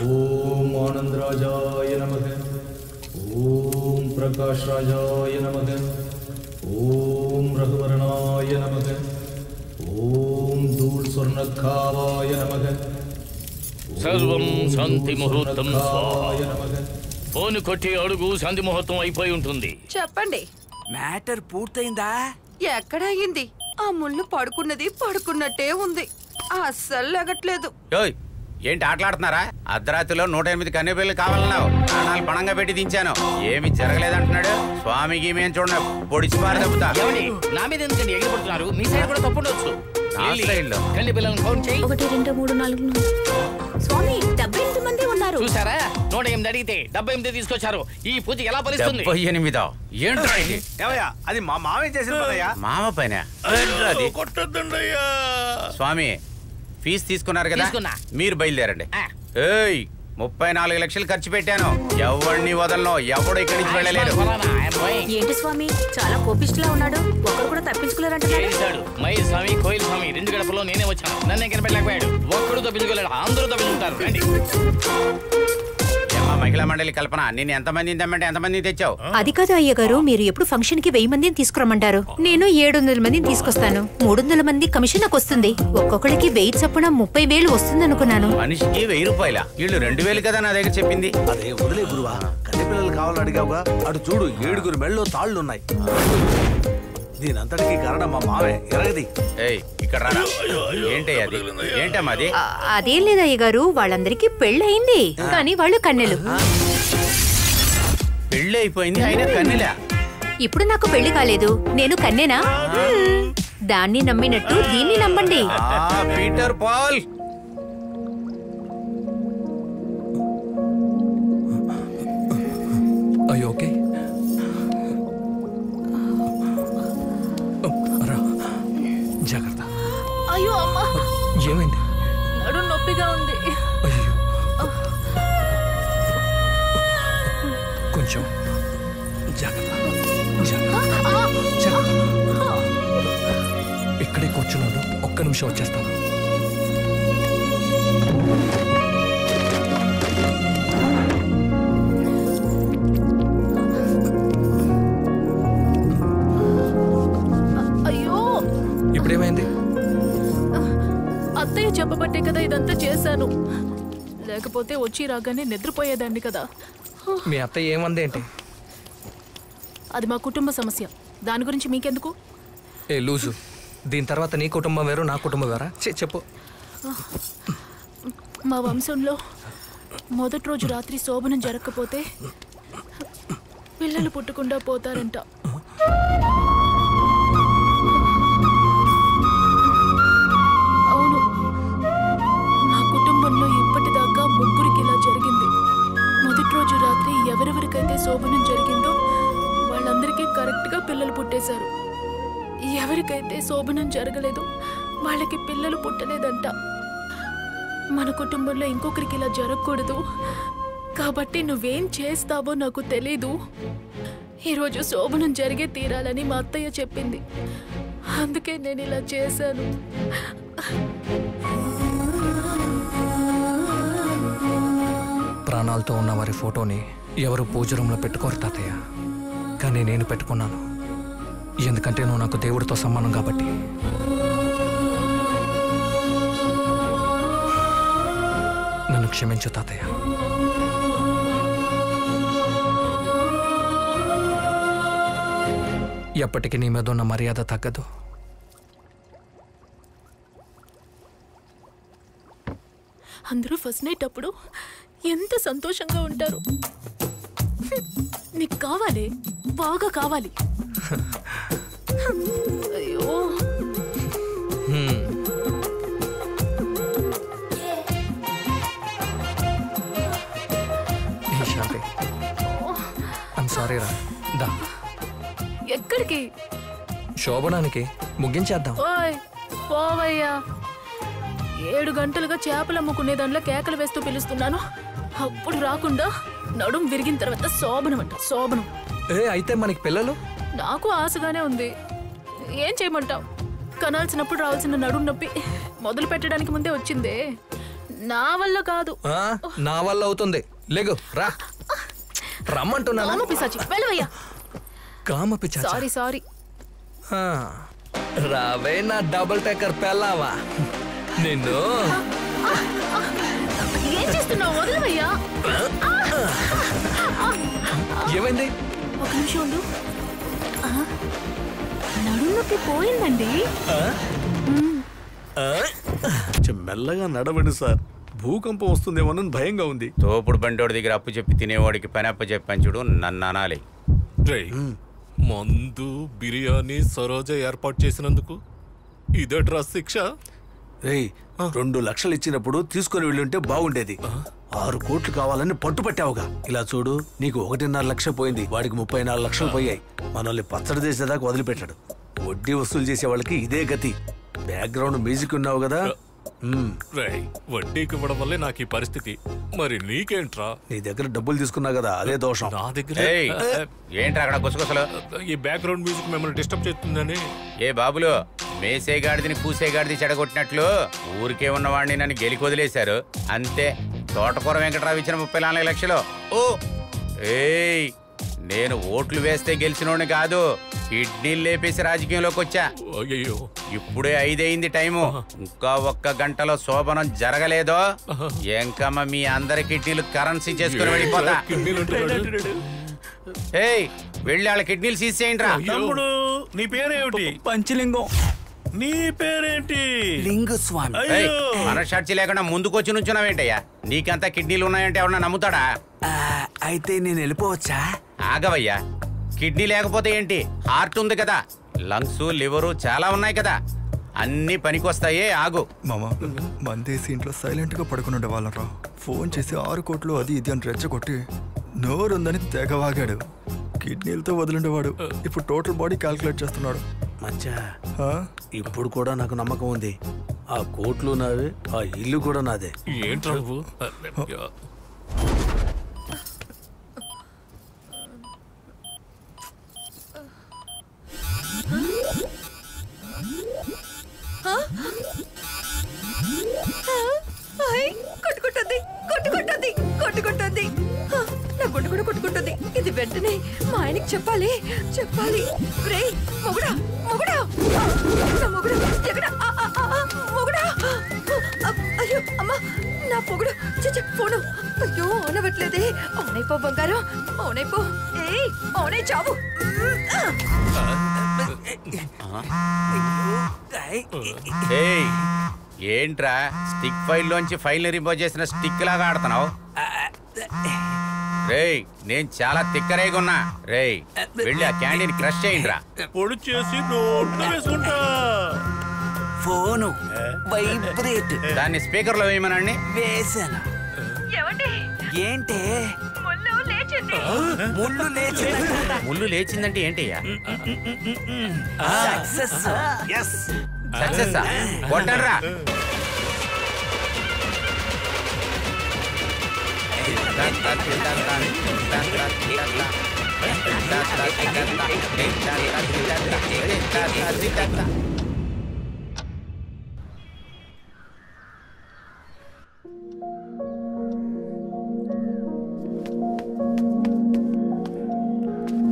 ओम आनंद राजाय नमः। ओम प्रकाश राजाय नमः। ओम रघुवर्णाय नमः। ओम धूल स्वर्णखावाय नमः। सर्वं शांति मुहूर्तं स्वाहा। फोन కొట్టి అడుగు శాంతి ముహూర్తం అయిపోయి ఉంటుంది. చెప్పండి, మ్యాటర్ పూర్తయిందా? ఎక్కడ అయింది? ఆ ముళ్ళు పడుకున్నది పడుకున్నట్టే ఉంది, అస్సలు లగట్లేదు. ఏయ్, ఏంటి ఆటలాడుతున్నారా? అర్ధరాత్రిలో 108 కన్నెపిల్లలు కావాలన్నావు, నాలుగు పణంగా పెట్టి దించాను, ఏమి జరగలేదంటున్నాడు. స్వామికి మేము చూడ పొడిచి పారి తప్పుతా. నా మీద ఎందుకంటే ఎగిరిపడుతున్నారు? మీ సైడ్ కూడా తప్పు ఉండొచ్చు. కన్నెపిల్లలను కౌంట్ చేయి. 1 2 3 4. స్వామి, 78 మంది ఉన్నారు చూసారా? 108 అడిగితే 78 తీసుకొచ్చారు. ఈ పూజ ఎలా ఫలిస్తుంది? 78 ఏంట్రా ఇది? ఏమయ్యా, అది మా మామే చేసిన పనయ్యా. మామ పైన కొట్టొద్దండయ్యా. స్వామి, ఫీజు తీసుకున్నారు కదా, మీరు బయలుదేరండి. ఏయ్, 34 లక్షలు ఖర్చు పెట్టాను, ఎవరిని వదలను, ఎవడు ఇక్కడి నుంచి వెళ్ళలేరు. ఏంటి స్వామి చాలా కోపిష్టిలా ఉన్నాడు, ఒకరు కూడా తప్పించుకోలేరంటున్నాడు. మై స్వామి, కోయిల్ స్వామి, రెండు గడపలో నేనే వచ్చాను, నన్ను ఎక్కడ పెట్టలేకపోయాడు. ఒక్కడు తప్పించుకోలేడు, అందరూ తప్పించుకుంటారు. మహిళా మండలి కల్పన, నేను ఎంతమందిని తెమ్మంటే ఎంతమందిని తెచ్చావు? అది కాదు అయ్య గారు, మీరు ఎప్పుడు ఫంక్షన్ కి 1000 మందిని తీసుకురమ్మంటారు, నేను 700 మందిని తీసుకొస్తాను. 300 మంది కమిషన్ నాకు వస్తుంది, ఒక్కొక్కడికి 1000 చప్పున 30,000 వస్తుంది అనుకున్నాను. మనిషికి 1000 రూపాయల, వీళ్ళు 2000 కదా నా దగ్గర చెప్పింది. అదే వదిలే గురువా, కన్నెపిల్లలు కావాలని అడిగావుగా, అటు చూడు 7 మెళ్ళలో తాళ్ళు ఉన్నాయి. దీనంతటికి కారణం మా మావే. ఎరగది ఇక్కడ రానా? ఏంటది? అదేం లేదు అయ్య గారు, వాళ్ళందరికీ పెళ్లి అయింది, కానీ వాళ్ళు కన్నెలు. పెళ్లి అయిపోయింది, అయినా కన్నెలా? ఇప్పుడు నాకు పెళ్లి కాలేదు, నేను కన్నెనా? దాన్ని నమ్మినట్టు దీన్ని నమ్మండి. పీటర్ పాల్, ఓకే జాగ్రత్త. అయ్యో అమ్మా, ఏమైంది? నడుము నొప్పిగా ఉంది. అయ్యో, కొంచెం జాగ్రత్త. ఇక్కడే కూర్చున్నాను, ఒక్క నిమిషం వచ్చేస్తాను. అత్తయ్య చెప్పబట్టే కదా ఇదంతా చేశాను, లేకపోతే వచ్చి రాగానే నిద్రపోయేదాన్ని కదా. మీ అత్తయ్య ఏమంది? ఏంటి అది? మా కుటుంబ సమస్య, దాని గురించి మీకెందుకు? ఏ లూజు, దీని తర్వాత నీ కుటుంబం వేరు నా కుటుంబం వేరా? చెప్పు. మా వంశంలో మొదటి రోజు రాత్రి శోభనం జరగకపోతే పిల్లలు పుట్టకుండా పోతారంట. ఇప్పటిదాకా ముగ్గురికి ఇలా జరిగింది. మొదటి రోజు రాత్రి ఎవరెవరికైతే శోభనం జరిగిందో వాళ్ళందరికీ కరెక్ట్ గా పిల్లలు పుట్టేశారు. ఎవరికైతే శోభనం జరగలేదు వాళ్ళకి పిల్లలు పుట్టలేదంట. మన కుటుంబంలో ఇంకొకరికి ఇలా జరగకూడదు, కాబట్టి నువ్వేం చేస్తావో నాకు తెలీదు, ఈరోజు శోభనం జరిగే తీరాలని మా అత్తయ్య చెప్పింది, అందుకే నేను ఇలా చేశాను. ప్రాణాలతో ఉన్న వారి ఫోటోని ఎవరు పూజ రూమ్లో పెట్టుకోరు తాతయ్య, కానీ నేను పెట్టుకున్నాను, ఎందుకంటే నువ్వు నాకు దేవుడితో సమానం కాబట్టి. నన్ను క్షమించు తాతయ్య. ఎప్పటికీ నీ మీద ఉన్న మర్యాద తగ్గదు. అందరూ ఫస్ట్ నైట్ అప్పుడు ఎంత సంతోషంగా ఉంటారు. నీకు కావాలి, బాగా కావాలి. అయ్యో, సారీ రా. ఎక్కడికి? శోభనానికి, ముగించేద్దాం. పోవయ్యా, 7 గంటలుగా చేపలు అమ్ముకునే దాంట్లో కేకలు వేస్తూ పిలుస్తున్నాను, అప్పుడు రాకుండా. నడుం విరిగిన తర్వాత శోభనం అంట, శోభనం. అయితే మనకి పిల్లలు? నాకు ఆశగానే ఉంది, ఏం చేయమంటావు? కనాల్సినప్పుడు రావాల్సిన నడుం నొప్పి మొదలు పెట్టడానికి ముందే వచ్చిందే. నా వల్ల కాదు. నా వల్ల అవుతుంది. లేగు రా. రమ్మంటున్నాను. కామ పిశాచి. వెళ్ళవయ్యా. కామ పిశాచి. Sorry sorry. రావే నా డబుల్ టేకర్ పెళ్ళావా నిన్ను. ఏం చేస్తున్నావు? వదలవయ్యా. ఏమైంది? ఒక నిమిషం ఉండు. నడుముకి పోయిందండి. మెల్లగా నడవండి సార్, భూకంపం వస్తుందేమోనని భయంగా ఉంది. తోపుడు బంటోడి దగ్గర అప్పు చెప్పి తినేవాడికి పని అప్పు చెప్పని చూడు, నన్ను అనాలి. మందు బిర్యానీ సరోజ ఏర్పాటు చేసినందుకు ఇదేట్రా శిక్ష? రేయ్ 2 లక్షలు ఇచ్చినప్పుడు తీసుకుని వెళ్ళుంటే బాగుండేది. 6 కోట్లు కావాలని పట్టుపట్టావుగా. ఇలా చూడు, నీకు 1.5 లక్ష పోయింది, వాడికి 34 లక్షలు పోయాయి. మనల్ని పచ్చడి చేసేదాకా వదిలిపెట్టాడు. వడ్డీ వసూలు చేసే వాళ్ళకి ఇదే గతి. బ్యాక్గ్రౌండ్ మ్యూజిక్ ఉన్నావు కదా. వడ్డీకి ఇవ్వడం వల్లే నాకు ఈ పరిస్థితి. మరి నీకేంట్రా? నీ దగ్గర డబ్బులు తీసుకున్నా కదా, అదే దోషం. నా దగ్గర ఏంట్రా అక్కడ గుసగుసలు? ఈ బ్యాక్గ్రౌండ్ మ్యూజిక్ మిమ్మల్ని డిస్టర్బ్ చేస్తుందని. ఏ బాబులు, మేసేగాడిదిని కూసేగాడిది చెడగొట్టినట్లు ఊరికే ఉన్నవాడిని నన్ను గెలికి వదిలేశారు అంతే. తోటకూర వెంకటరావు ఇచ్చిన 34 లక్షలు. ఓ ఏయ్, నేను ఓట్లు వేస్తే గెలిచినోడిని కాదు, కిడ్నీలు లేపేసి రాజకీయంలోకి వచ్చా. ఇప్పుడే 5 అయింది టైము. ఇంకా 1 గంటలో శోభనం జరగలేదో ఎంకమ్మ మీ అందరి కిడ్నీలు కరెన్సీ చేసుకుని వెళ్ళిపోతా. ఏయ్ వెళ్ళి వాళ్ళ కిడ్నీలు సీజ్ చేయండి రా. తమ్ముడు నీ పేరేమిటి? పంచలింగం. నీ పేరేంటి? లింగస్వామి. మన సాక్షి లేకుండా ముందుకొచ్చి నుంచున్నావేంటయ్యా? నీకంతా కిడ్నీలు ఉన్నాయంటే ఎవరన్నా నమ్ముతాడా? అయితే నేను వెళ్ళిపోవచ్చా? ఆగవయ్యా, కిడ్నీ లేకపోతే ఏంటి, హార్ట్ ఉంది కదా, లంగ్స్ లివరు చాలా ఉన్నాయి కదా, అన్ని పనికొస్తాయే. ఆగు మామ, మందేసి ఇంట్లో సైలెంట్ గా పడుకుని ఉండేవాళ్ళరా. ఫోన్ చేసి 6 కోట్లు అది ఇది అని రెచ్చగొట్టి నోరుందని తెగవాగాడు. కిడ్నీలతో వదిలిండేవాడు ఇప్పుడు టోటల్ బాడీ క్యాల్కులేట్ చేస్తున్నాడు. మచ్చా, ఇప్పుడు కూడా నాకు నమ్మకం ఉంది. ఆ కోట్లు నావే, ఆ ఇల్లు కూడా నాదే. ఏంట్రా నువ్వు? కొట్టుకుంటుంది కొట్టుకుంటుంది కొట్టుకుంటుంది. నా గుండు కూడా కొట్టుకుంటుంది. ఇది వెంటనే మా ఆయనకి చెప్పాలి చెప్పాలి. రేయ్ మొగుడా మొగుడా నా మొగుడు ఎక్కడ? మొగుడా! అయ్యో అమ్మా, నా పొగుడు ఫోను. అయ్యో అనవట్లేదే. అవునైపో బంగారం, అవునైపో. ఏయ్ అవునై చావు. ఏంట్రా స్టిక్ ఫైల్ లోంచి ఫైల్ రిమూవ్ చేసిన స్టిక్ లాగా ఆడుతున్నావు? రేయ్ నేను చాలా తిక్కరేగా ఉన్నా. రేయ్ వెళ్ళి ఆ క్యాండిల్ క్రష్ చేయండిరా. పొడి చేసి నోట్లో వేసుకుంటా. Phone vibrate. దాన్ని స్పీకర్ లో వేయమనండి. వేసాను. ఏంటే ముళ్ళు లేచిందంటే ఏంటయ్యా? సక్సెస్ కొట్టరా.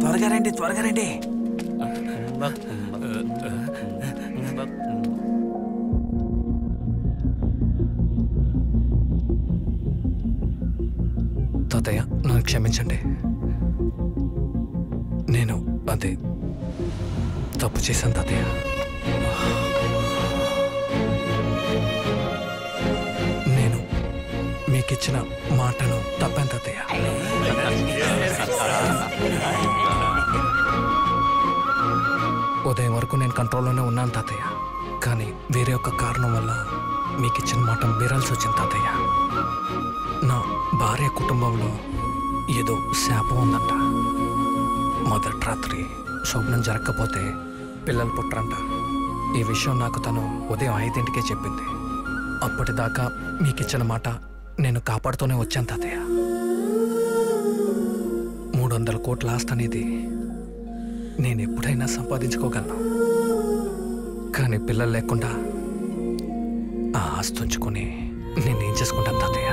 త్వరగా రండి త్వరగా రండి. తాతయ్య నన్ను క్షమించండి, నేను అదే తప్పు చేశాను తాతయ్య. నేను మీకు ఇచ్చిన మాటను తప్పని తాతయ్య. ఉదయం వరకు నేను కంట్రోల్లోనే ఉన్నాను తాతయ్య, కానీ వేరే ఒక కారణం వల్ల మీకు ఇచ్చిన మాట మీరాల్సి వచ్చింది తాతయ్య. నా భార్య కుటుంబంలో ఏదో శాపం ఉందంట. మొదటి రాత్రి శోభనం జరగకపోతే పిల్లలు పుట్టరంట. ఈ విషయం నాకు తను ఉదయం 5ింటికే చెప్పింది. అప్పటిదాకా మీకు ఇచ్చిన మాట నేను కాపాడుతూనే వచ్చాను తాతయ్య. 300 కోట్ల ఆస్తి అనేది నేను ఎప్పుడైనా సంపాదించుకోగలను, కానీ పిల్లలు లేకుండా ఆ ఆస్తి ఉంచుకొని నేనేం చేసుకుంటాను తాతయ్య?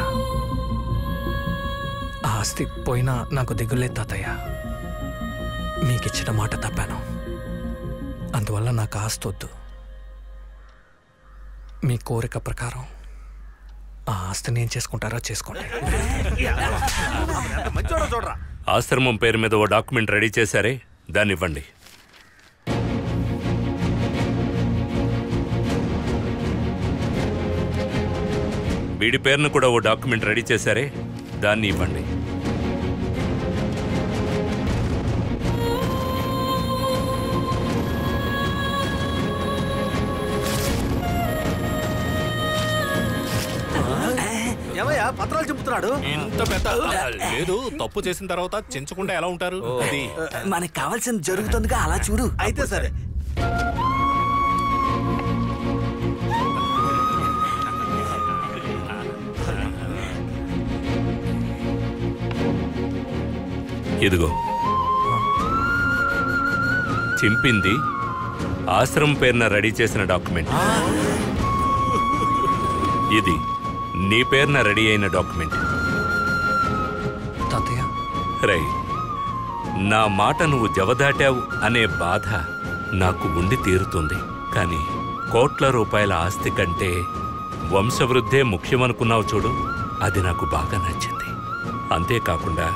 ఆస్తి పోయినా నాకు దిగులే తాతయ్య. మీకిచ్చిన మాట తప్పాను, అందువల్ల నాకు ఆస్తి వద్దు. మీ కోరిక ప్రకారం ఆ ఆస్తిని ఏం చేసుకుంటారో చేసుకోండి. ఆశ్రమం పేరు మీద ఓ డాక్యుమెంట్ రెడీ చేశారే, దాన్ని ఇవ్వండి. వీడి పేరును కూడా ఓ డాక్యుమెంట్ రెడీ చేశారే, దాన్ని ఇవ్వండి. పత్రాలు చెబుతున్నాడు. ఇంత పెద్ద లేదు, తప్పు చేసిన తర్వాత చించకుండా ఎలా ఉంటారు? మనకు కావాల్సింది జరుగుతుందిగా, అలా చూడు. అయితే సరే, ఇదిగో చింపింది ఆశ్రమం పేరున రెడీ చేసిన డాక్యుమెంట్. ఇది నీ పేరున రెడీ అయిన డాక్యుమెంట్. తాతయ్య రై, నా మాట నువ్వు జవదాటావు అనే బాధ నాకు ఉండి తీరుతుంది, కానీ కోట్ల రూపాయల ఆస్తి కంటే వంశవృద్ధే ముఖ్యమనుకున్నావు చూడు, అది నాకు బాగా నచ్చింది. అంతేకాకుండా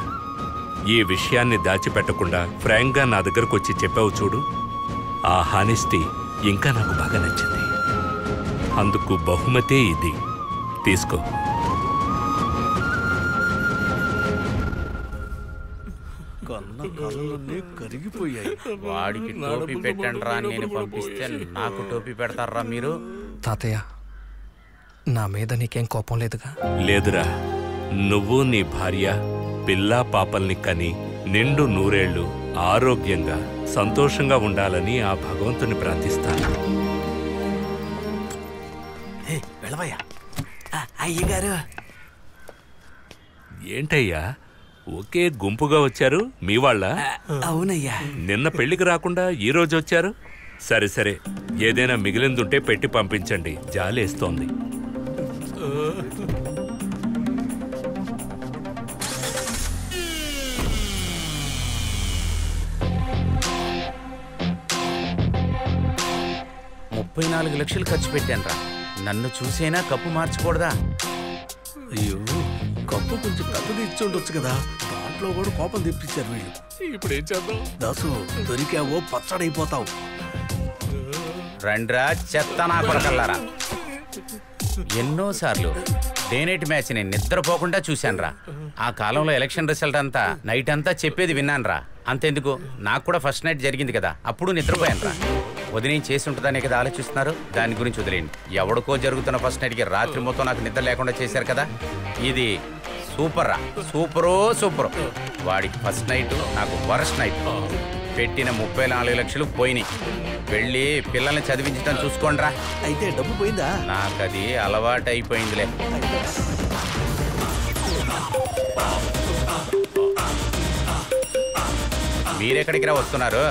ఈ విషయాన్ని దాచిపెట్టకుండా ఫ్రాంక్గా నా దగ్గరకు వచ్చి చెప్పావు చూడు, ఆ హానెస్టీ ఇంకా నాకు బాగా నచ్చింది. అందుకు బహుమతే ఇది, తీసుకో. వాడికి టోపీ పెట్టండి రా, నేను పంపిస్తే నాకు టోపీ పెడతారా మీరు? తాతయ్య, నా మీద నీకేం కోపం లేదుగా? లేదురా, నువ్వు నీ భార్య పిల్ల పాపల్ని కని నిండు 100 ఏళ్ళు ఆరోగ్యంగా సంతోషంగా ఉండాలని ఆ భగవంతుని ప్రార్థిస్తాను. వెళ్ళవయ్యా. అయ్యగారు ఏంటయ్యా ఒకే గుంపుగా వచ్చారు మీ వాళ్ళ? అవునయ్యా, నిన్న పెళ్లికి రాకుండా ఈ రోజు వచ్చారు. సరే సరే, ఏదైనా మిగిలిందుంటే పెట్టి పంపించండి, జాలేస్తోంది. $34 లక్షలు ఖర్చు పెట్టాను రా, నన్ను చూసేనా కప్పు మార్చకూడదా? అయ్యో, కప్పు కొంచెం పెద్దది ఇచ్చి ఉండొచ్చు కదా, దాంట్లో కూడా కోపం తెప్పించారు వీళ్ళు. ఇప్పుడు ఏం చేద్దాం దాసు, దొరికావో పచ్చడైపోతావు. రండ్రా చెత్త నా కొడకల్లారా, ఎన్నోసార్లు డేనైట్ మ్యాచ్ని నిద్రపోకుండా చూశాను రా. ఆ కాలంలో ఎలక్షన్ రిజల్ట్ అంతా నైట్ అంతా చెప్పేది విన్నాను రా. అంతెందుకు, నాకు కూడా ఫస్ట్ నైట్ జరిగింది కదా, అప్పుడు నిద్రపోయాను రా. వదిలేం చేసి ఉంటుందనే కదా ఆలోచిస్తున్నారు, దాని గురించి వదిలేండి. ఎవడికో జరుగుతున్న ఫస్ట్ నైట్కి రాత్రి మొత్తం నాకు నిద్ర లేకుండా చేశారు కదా, ఇది సూపర్రా, సూపరో సూపర్. వాడికి ఫస్ట్ నైట్, నాకు వరస్ట్ నైట్. పెట్టిన 34 లక్షలు పోయినాయి. వెళ్ళి పిల్లల్ని చదివించడం చూసుకోండి రా. అయితే డబ్బు పోయిందా? నాకు అది అలవాటు అయిపోయిందిలే. మీరెక్కడికి రా వస్తున్నారు?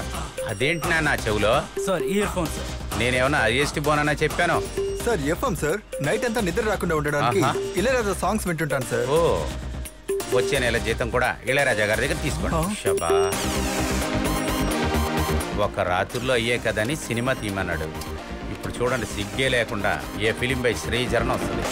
అదేంటి నా చెవులో? Sir year phone sir. నేనేమన్నా ఐఎస్టీ బోనన్నా చెప్పాను సార్? ఎఫ్ఎం సార్, నైట్ అంతా నిద్ర రాకుండా ఉండడానికి ఇళయరాజా సాంగ్స్ వింటుంటాను సార్. ఓ, వచ్చే నెల జీతం కూడా ఇళయరాజా గారి దగ్గర తీసుకోండి. షబా, ఒక రాత్రిలో అయ్యే కదని సినిమా తీయమన్నాడు. ఇప్పుడు చూడండి, సిగ్గే లేకుండా ఏ ఫిలిం బై శ్రీజరణ వస్తుంది.